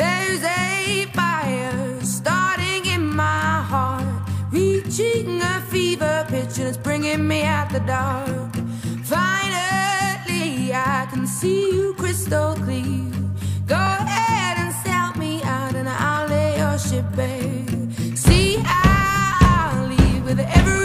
There's a fire starting in my heart, reaching a fever pitch, and it's bringing me out the dark. Finally I can see you crystal clear. Go ahead and sell me out and I'll lay your ship bare. See, I'll leave with every